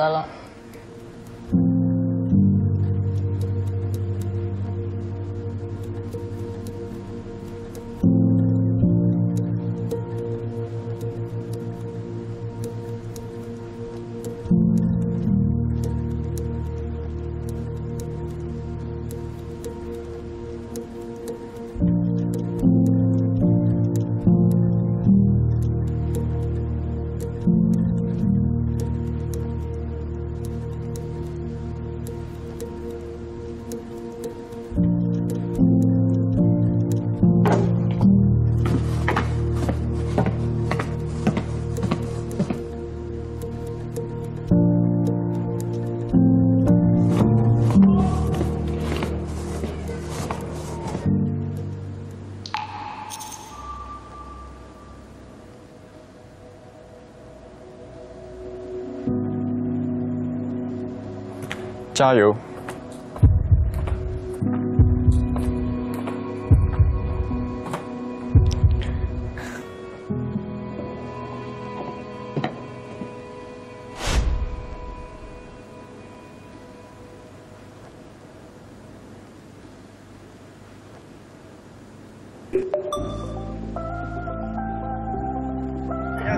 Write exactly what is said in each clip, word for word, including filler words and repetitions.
择了。加油！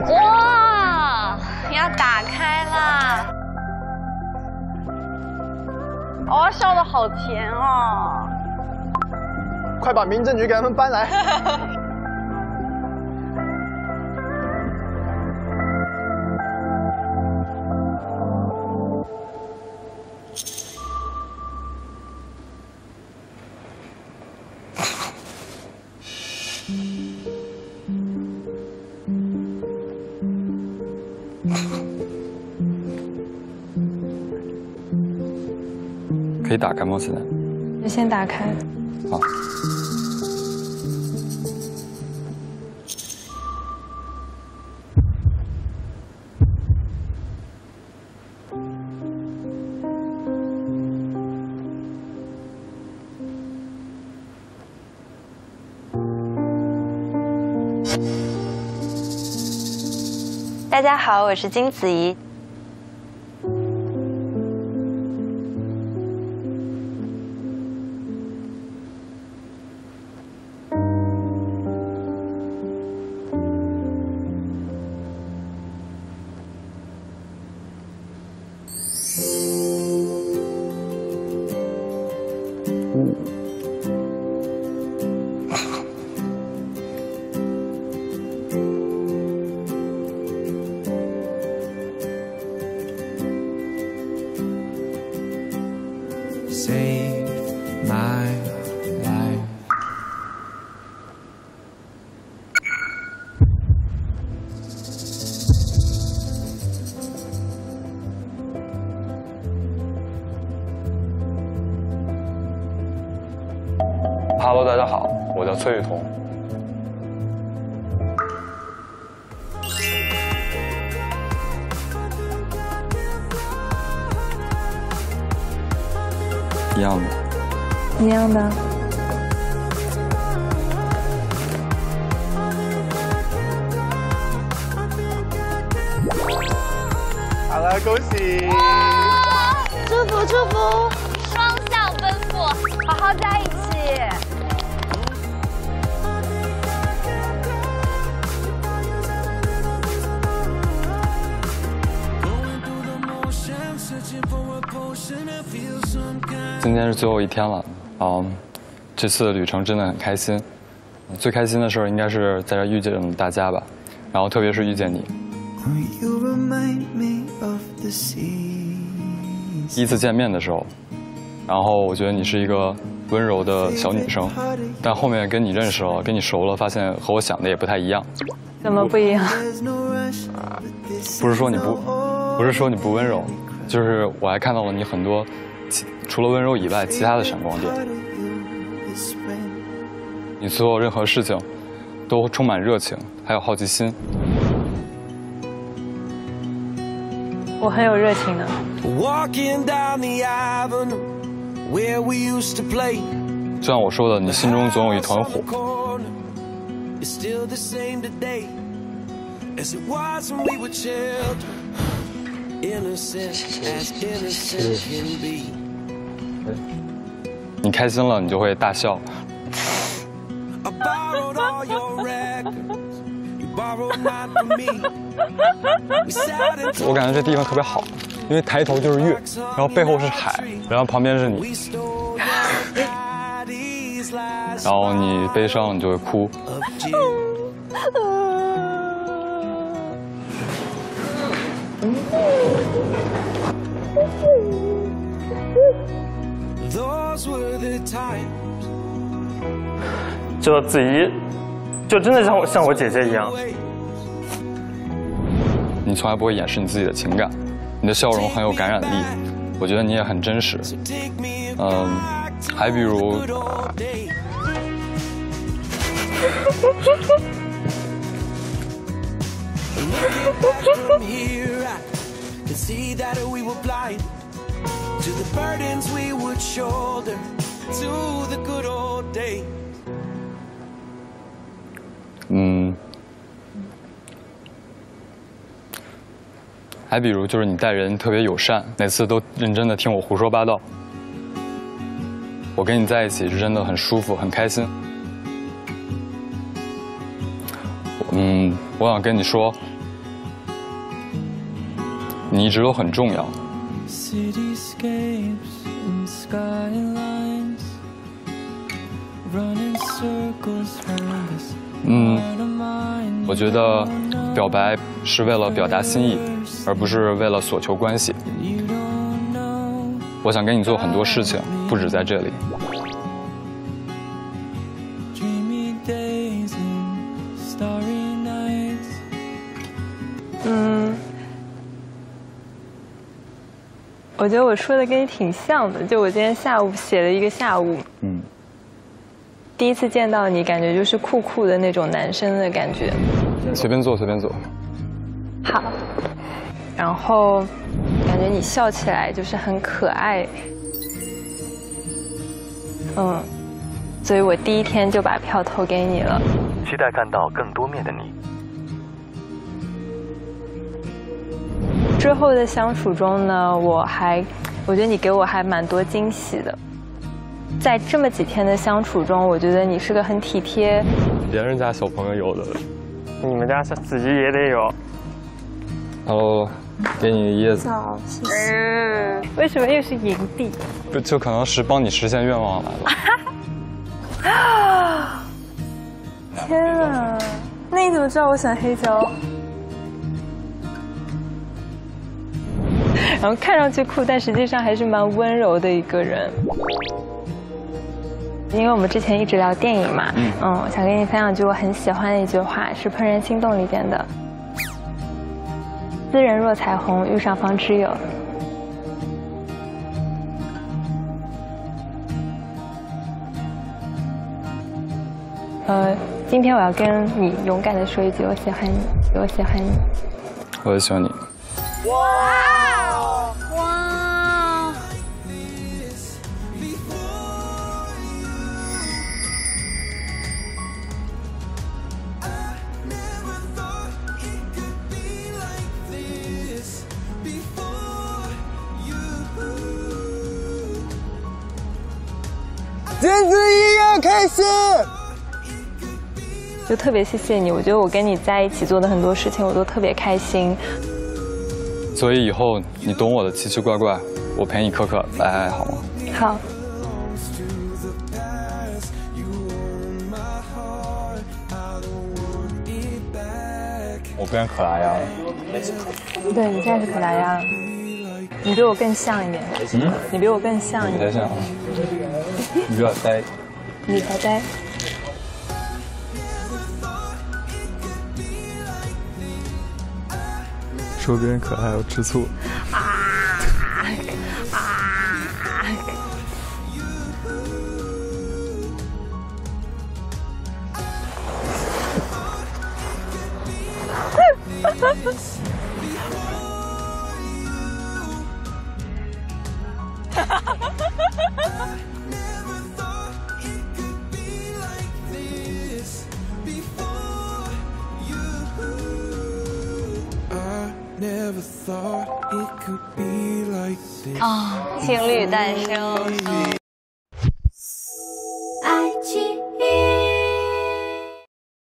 哇，要打开啦！ 哦，笑得好甜哦！快把民政局给他们搬来！可以打开吗？现在？你先打开。好。大家好，我是金子怡。 Hello， 大家好，我叫崔雨桐。一样的。一样的。好了，恭喜！祝福祝福，双向奔赴，好好在一起。 今天是最后一天了，嗯，这次的旅程真的很开心。最开心的事儿应该是在这遇见大家吧，然后特别是遇见你。第一次见面的时候，然后我觉得你是一个温柔的小女生，但后面跟你认识了，跟你熟了，发现和我想的也不太一样。怎么不一样？啊、不是说你不，不是说你不温柔。 就是我还看到了你很多，除了温柔以外，其他的闪光点。你做任何事情都充满热情，还有好奇心。我很有热情的。就像我说的，你心中总有一团火。你开心了，你就会大笑。我感觉这地方特别好，因为抬头就是月，然后背后是海，然后旁边是你。然后你悲伤，你就会哭。就子怡，就真的像我像我姐姐一样。你从来不会掩饰你自己的情感，你的笑容很有感染力，我觉得你也很真实。嗯，还比如。嗯，还比如就是你待人特别友善，每次都认真的听我胡说八道。我跟你在一起是真的很舒服，很开心。嗯，我想跟你说，你一直都很重要。嗯，我觉得表白是为了表达心意，而不是为了索求关系。我想跟你做很多事情，不止在这里。嗯，我觉得我说的跟你挺像的，就我今天下午写了一个下午。嗯。第一次见到你，感觉就是酷酷的那种男生的感觉。随便坐，随便坐。好。然后，感觉你笑起来就是很可爱。嗯，所以我第一天就把票投给你了。期待看到更多面的你。之后的相处中呢，我还，我觉得你给我还蛮多惊喜的。在这么几天的相处中，我觉得你是个很体贴。别人家小朋友有的，你们家小子怡也得有。Hello， 给你叶子。好，谢谢。为什么又是营地？不，就可能是帮你实现愿望来了。天啊！那你怎么知道我想黑胶？然后看上去酷，但实际上还是蛮温柔的一个人。因为我们之前一直聊电影嘛，嗯，嗯，想跟你分享一句我很喜欢的一句话，是《怦然心动》里边的：“斯人若彩虹，遇上方知有。”呃，今天我要跟你勇敢的说一句：“我喜欢你，我喜欢你。”我也喜欢你。哇！哇！简直一要开心，就特别谢谢你。我觉得我跟你在一起做的很多事情，我都特别开心。所以以后你懂我的奇奇怪怪，我陪你可可爱爱，好吗？好。我变可达鸭了。对，你现在是可达鸭。你比我更像一点。嗯。你比我更像一点。你才像啊。你比较呆，你才呆。说别人可爱，我吃醋。啊啊！哈哈哈哈哈！哦，情侣诞生。